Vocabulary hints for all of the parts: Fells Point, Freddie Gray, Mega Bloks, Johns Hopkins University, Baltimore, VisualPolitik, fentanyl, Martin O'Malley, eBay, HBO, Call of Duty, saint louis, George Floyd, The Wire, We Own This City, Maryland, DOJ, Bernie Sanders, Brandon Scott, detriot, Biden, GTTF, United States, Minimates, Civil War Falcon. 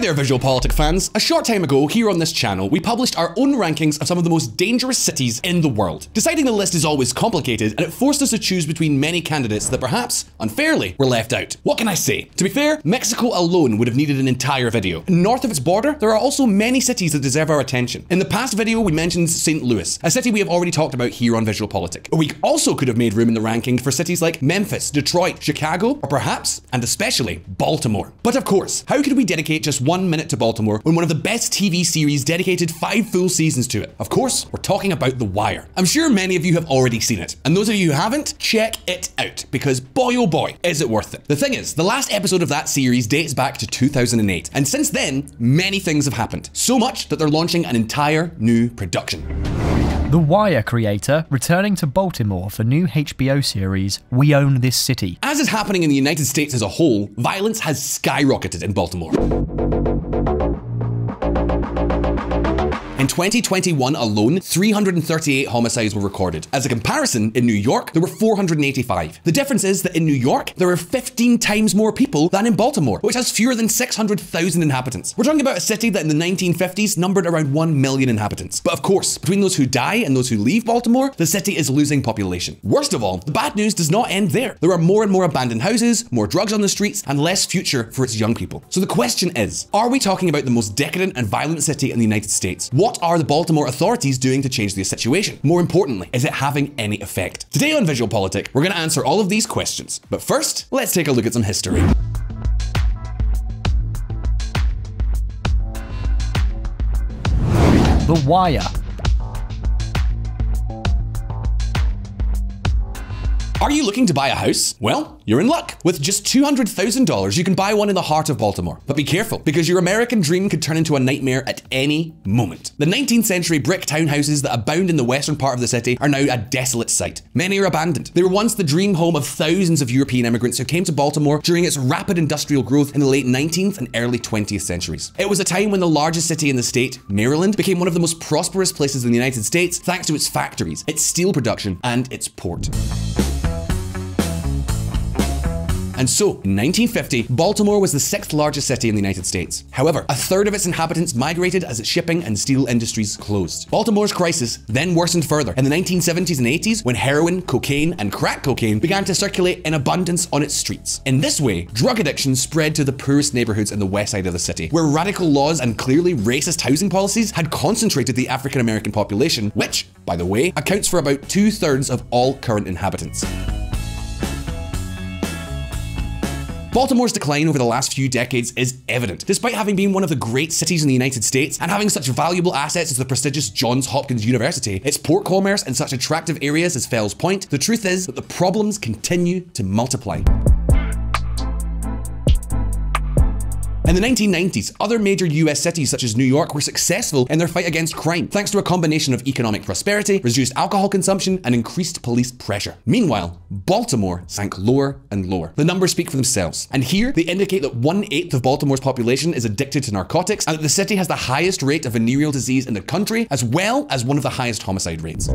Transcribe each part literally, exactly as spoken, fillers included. there, VisualPolitik fans. A short time ago, here on this channel, we published our own rankings of some of the most dangerous cities in the world. Deciding the list is always complicated, and it forced us to choose between many candidates that perhaps, unfairly, were left out. What can I say? To be fair, Mexico alone would have needed an entire video. North of its border, there are also many cities that deserve our attention. In the past video, we mentioned Saint Louis, a city we have already talked about here on VisualPolitik. We also could have made room in the ranking for cities like Memphis, Detroit, Chicago, or perhaps, and especially, Baltimore. But of course, how could we dedicate just one minute to Baltimore when one of the best T V series dedicated five full seasons to it? Of course, we're talking about The Wire. I'm sure many of you have already seen it, and those of you who haven't, check it out, because boy oh boy, is it worth it. The thing is, the last episode of that series dates back to two thousand eight, and since then, many things have happened. So much that they're launching an entire new production. The Wire creator returning to Baltimore for new H B O series, We Own This City. As is happening in the United States as a whole, violence has skyrocketed in Baltimore. In twenty twenty-one alone, three hundred thirty-eight homicides were recorded. As a comparison, in New York, there were four hundred eighty-five. The difference is that in New York, there are fifteen times more people than in Baltimore, which has fewer than six hundred thousand inhabitants. We're talking about a city that in the nineteen fifties numbered around one million inhabitants. But of course, between those who die and those who leave Baltimore, the city is losing population. Worst of all, the bad news does not end there. There are more and more abandoned houses, more drugs on the streets, and less future for its young people. So the question is, are we talking about the most decadent and violent city in the United States? What What are the Baltimore authorities doing to change the situation? More importantly, is it having any effect? Today on VisualPolitik, we're going to answer all of these questions. But first, let's take a look at some history. The Wire. Are you looking to buy a house? Well, you're in luck. With just two hundred thousand dollars, you can buy one in the heart of Baltimore. But be careful, because your American dream could turn into a nightmare at any moment. The nineteenth century brick townhouses that abound in the western part of the city are now a desolate sight. Many are abandoned. They were once the dream home of thousands of European immigrants who came to Baltimore during its rapid industrial growth in the late nineteenth and early twentieth centuries. It was a time when the largest city in the state, Maryland, became one of the most prosperous places in the United States thanks to its factories, its steel production, and its port. And so, in nineteen fifty, Baltimore was the sixth largest city in the United States. However, a third of its inhabitants migrated as its shipping and steel industries closed. Baltimore's crisis then worsened further in the nineteen seventies and eighties when heroin, cocaine, and crack cocaine began to circulate in abundance on its streets. In this way, drug addiction spread to the poorest neighborhoods in the west side of the city, where radical laws and clearly racist housing policies had concentrated the African American population, which, by the way, accounts for about two-thirds of all current inhabitants. Baltimore's decline over the last few decades is evident, despite having been one of the great cities in the United States and having such valuable assets as the prestigious Johns Hopkins University, its port commerce, and such attractive areas as Fells Point. The truth is that the problems continue to multiply. In the nineteen nineties, other major U S cities such as New York were successful in their fight against crime, thanks to a combination of economic prosperity, reduced alcohol consumption, and increased police pressure. Meanwhile, Baltimore sank lower and lower. The numbers speak for themselves, and here they indicate that one-eighth of Baltimore's population is addicted to narcotics, and that the city has the highest rate of venereal disease in the country, as well as one of the highest homicide rates.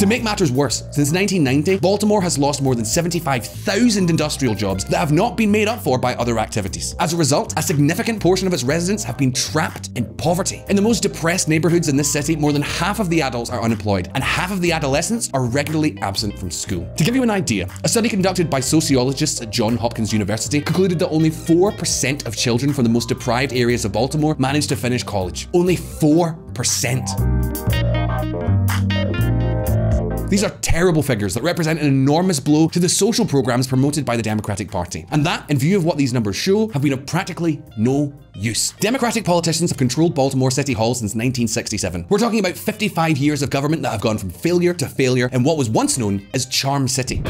To make matters worse, since nineteen ninety, Baltimore has lost more than seventy-five thousand industrial jobs that have not been made up for by other activities. As a result, a significant portion of its residents have been trapped in poverty. In the most depressed neighborhoods in this city, more than half of the adults are unemployed, and half of the adolescents are regularly absent from school. To give you an idea, a study conducted by sociologists at Johns Hopkins University concluded that only four percent of children from the most deprived areas of Baltimore managed to finish college. Only four percent. These are terrible figures that represent an enormous blow to the social programs promoted by the Democratic Party. And that, in view of what these numbers show, have been of practically no use. Democratic politicians have controlled Baltimore City Hall since nineteen sixty-seven. We're talking about fifty-five years of government that have gone from failure to failure in what was once known as Charm City.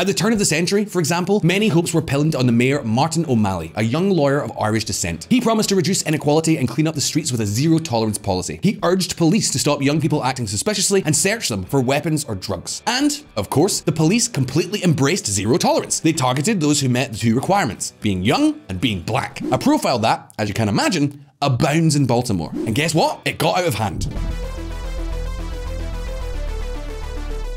At the turn of the century, for example, many hopes were pinned on the mayor Martin O'Malley, a young lawyer of Irish descent. He promised to reduce inequality and clean up the streets with a zero-tolerance policy. He urged police to stop young people acting suspiciously and search them for weapons or drugs. And, of course, the police completely embraced zero tolerance. They targeted those who met the two requirements, being young and being black. A profile that, as you can imagine, abounds in Baltimore. And guess what? It got out of hand.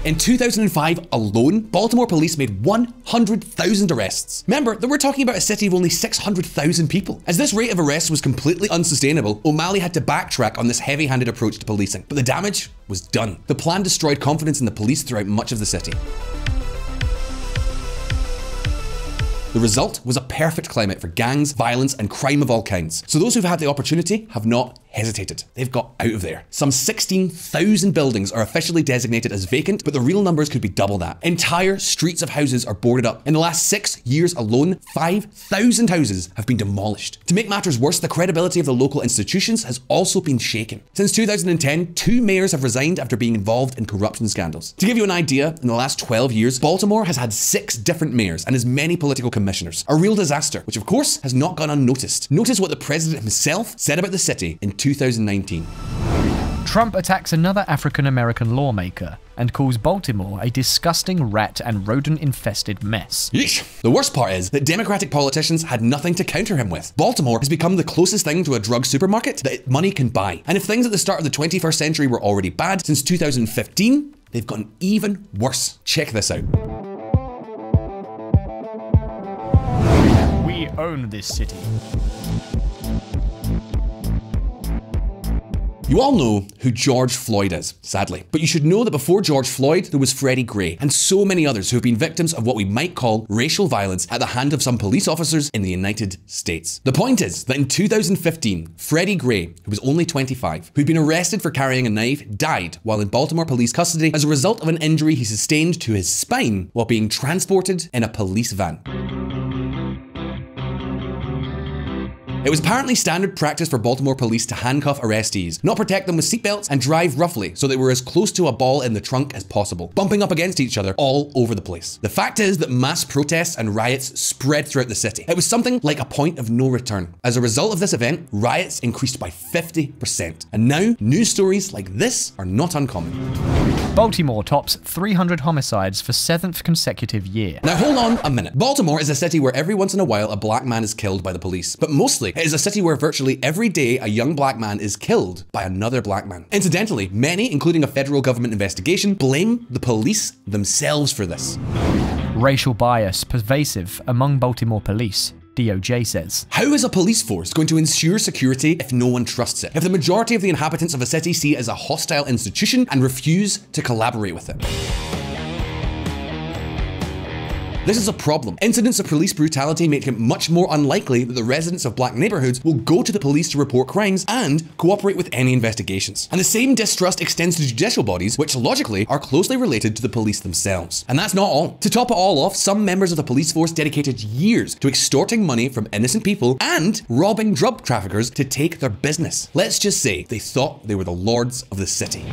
In two thousand five alone, Baltimore police made one hundred thousand arrests. Remember that we're talking about a city of only six hundred thousand people. As this rate of arrests was completely unsustainable, O'Malley had to backtrack on this heavy-handed approach to policing, but the damage was done. The plan destroyed confidence in the police throughout much of the city. The result was a perfect climate for gangs, violence, and crime of all kinds. So those who've had the opportunity have not hesitated. They've got out of there. Some sixteen thousand buildings are officially designated as vacant, but the real numbers could be double that. Entire streets of houses are boarded up. In the last six years alone, five thousand houses have been demolished. To make matters worse, the credibility of the local institutions has also been shaken. Since two thousand ten, two mayors have resigned after being involved in corruption scandals. To give you an idea, in the last twelve years, Baltimore has had six different mayors and as many political commissioners. A real disaster, which of course has not gone unnoticed. Notice what the president himself said about the city in two thousand nineteen. Trump attacks another African-American lawmaker and calls Baltimore a disgusting rat and rodent-infested mess. Yeesh. The worst part is that Democratic politicians had nothing to counter him with. Baltimore has become the closest thing to a drug supermarket that money can buy. And if things at the start of the twenty-first century were already bad, since two thousand fifteen, they've gotten even worse. Check this out. We own this city. You all know who George Floyd is, sadly. But you should know that before George Floyd, there was Freddie Gray and so many others who have been victims of what we might call racial violence at the hand of some police officers in the United States. The point is that in two thousand fifteen, Freddie Gray, who was only twenty-five, who'd been arrested for carrying a knife, died while in Baltimore police custody as a result of an injury he sustained to his spine while being transported in a police van. It was apparently standard practice for Baltimore police to handcuff arrestees, not protect them with seatbelts, and drive roughly so they were as close to a ball in the trunk as possible, bumping up against each other all over the place. The fact is that mass protests and riots spread throughout the city. It was something like a point of no return. As a result of this event, riots increased by fifty percent. And now, news stories like this are not uncommon. Baltimore tops three hundred homicides for seventh consecutive year. Now hold on a minute. Baltimore is a city where every once in a while a black man is killed by the police, but mostly it is a city where virtually every day a young black man is killed by another black man. Incidentally, many, including a federal government investigation, blame the police themselves for this. Racial bias pervasive among Baltimore police. D O J says. How is a police force going to ensure security if no one trusts it? If the majority of the inhabitants of a city see it as a hostile institution and refuse to collaborate with it? This is a problem. Incidents of police brutality make it much more unlikely that the residents of black neighborhoods will go to the police to report crimes and cooperate with any investigations. And the same distrust extends to judicial bodies, which logically are closely related to the police themselves. And that's not all. To top it all off, some members of the police force dedicated years to extorting money from innocent people and robbing drug traffickers to take their business. Let's just say they thought they were the lords of the city.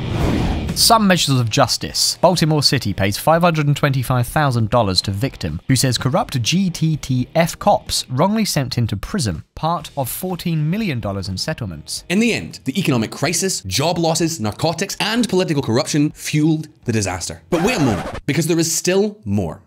Some measures of justice. Baltimore City pays five hundred twenty-five thousand dollars to victim who says corrupt G T T F cops wrongly sent him to prison, part of fourteen million dollars in settlements. In the end, the economic crisis, job losses, narcotics, and political corruption fueled the disaster. But wait a moment, because there is still more.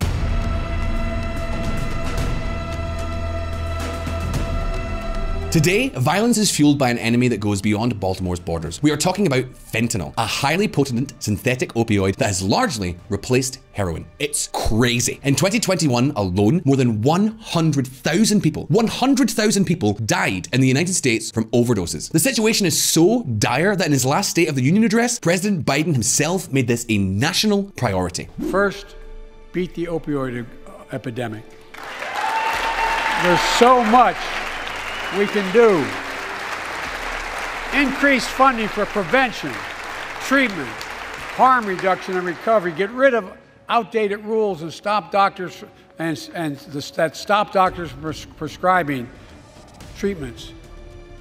Today, violence is fueled by an enemy that goes beyond Baltimore's borders. We are talking about fentanyl, a highly potent synthetic opioid that has largely replaced heroin. It's crazy. In twenty twenty-one alone, more than one hundred thousand people, one hundred thousand people died in the United States from overdoses. The situation is so dire that in his last State of the Union address, President Biden himself made this a national priority. First, beat the opioid epidemic. There's so much we can do. Increase funding for prevention, treatment, harm reduction and recovery. Get rid of outdated rules and stop doctors and, and the, that stop doctors pres prescribing treatments.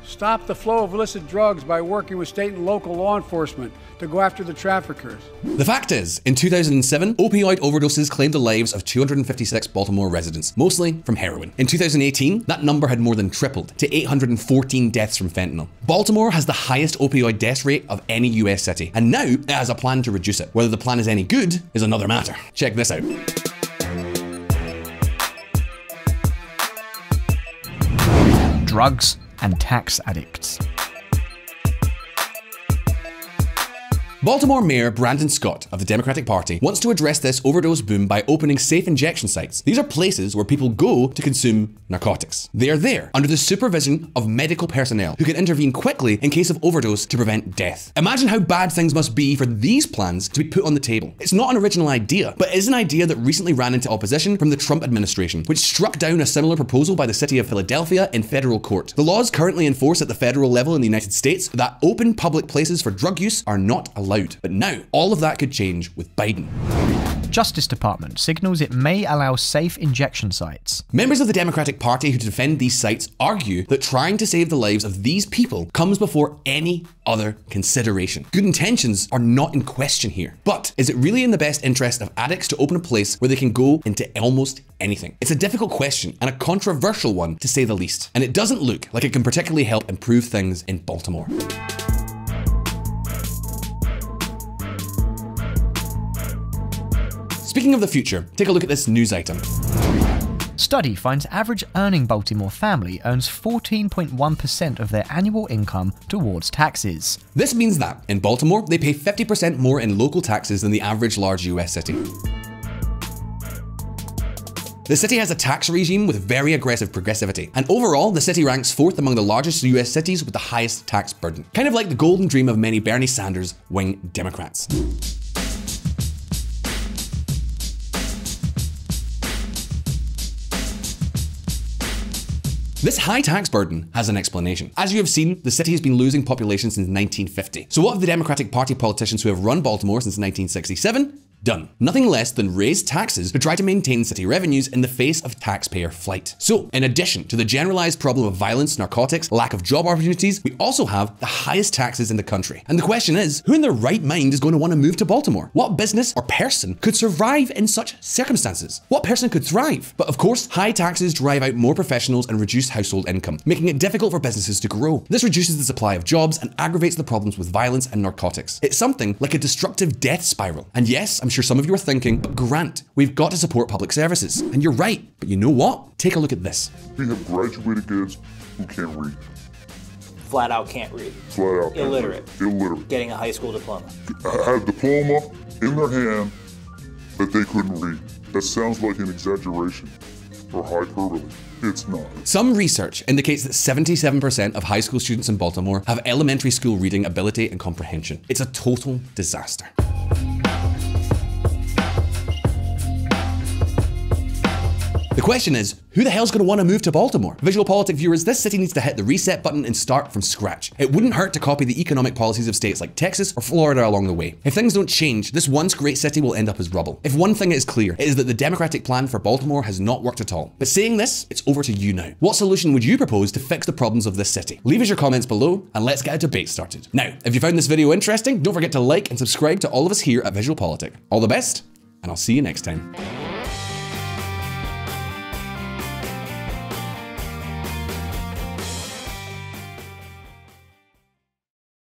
Stop the flow of illicit drugs by working with state and local law enforcement to go after the traffickers. The fact is, in two thousand seven, opioid overdoses claimed the lives of two hundred fifty-six Baltimore residents, mostly from heroin. In two thousand eighteen, that number had more than tripled to eight hundred fourteen deaths from fentanyl. Baltimore has the highest opioid death rate of any U S city, and now it has a plan to reduce it. Whether the plan is any good is another matter. Check this out. Drugs and tax addicts. Baltimore Mayor Brandon Scott of the Democratic Party wants to address this overdose boom by opening safe injection sites. These are places where people go to consume narcotics. They are there under the supervision of medical personnel who can intervene quickly in case of overdose to prevent death. Imagine how bad things must be for these plans to be put on the table. It's not an original idea, but it is an idea that recently ran into opposition from the Trump administration, which struck down a similar proposal by the city of Philadelphia in federal court. The laws currently in force at the federal level in the United States that open public places for drug use are not allowed. But now, all of that could change with Biden. Justice Department signals it may allow safe injection sites. Members of the Democratic Party who defend these sites argue that trying to save the lives of these people comes before any other consideration. Good intentions are not in question here. But is it really in the best interest of addicts to open a place where they can go into almost anything? It's a difficult question and a controversial one to say the least. And it doesn't look like it can particularly help improve things in Baltimore. Speaking of the future, take a look at this news item. Study finds average earning Baltimore family earns fourteen point one percent of their annual income towards taxes. This means that in Baltimore, they pay fifty percent more in local taxes than the average large U S city. The city has a tax regime with very aggressive progressivity, and overall, the city ranks fourth among the largest U S cities with the highest tax burden. Kind of like the golden dream of many Bernie Sanders wing Democrats. This high tax burden has an explanation. As you have seen, the city has been losing population since nineteen fifty. So what have the Democratic Party politicians who have run Baltimore since nineteen sixty-seven done? Nothing less than raise taxes to try to maintain city revenues in the face of taxpayer flight. So, in addition to the generalized problem of violence, narcotics, lack of job opportunities, we also have the highest taxes in the country. And the question is, who in their right mind is going to want to move to Baltimore? What business or person could survive in such circumstances? What person could thrive? But of course, high taxes drive out more professionals and reduce household income, making it difficult for businesses to grow. This reduces the supply of jobs and aggravates the problems with violence and narcotics. It's something like a destructive death spiral. And yes, I'm sure some of you are thinking, but Grant, we've got to support public services. And you're right, but you know what? Take a look at this. We have graduated kids who can't read. Flat out can't read. Flat out. Illiterate. Illiterate. Getting a high school diploma. I had a diploma in their hand that they couldn't read. That sounds like an exaggeration or hyperbole. It's not. Some research indicates that seventy-seven percent of high school students in Baltimore have elementary school reading ability and comprehension. It's a total disaster. The question is, who the hell's going to want to move to Baltimore? VisualPolitik viewers, this city needs to hit the reset button and start from scratch. It wouldn't hurt to copy the economic policies of states like Texas or Florida along the way. If things don't change, this once great city will end up as rubble. If one thing is clear, it is that the Democratic plan for Baltimore has not worked at all. But saying this, it's over to you now. What solution would you propose to fix the problems of this city? Leave us your comments below and let's get a debate started. Now, if you found this video interesting, don't forget to like and subscribe to all of us here at VisualPolitik. All the best, and I'll see you next time.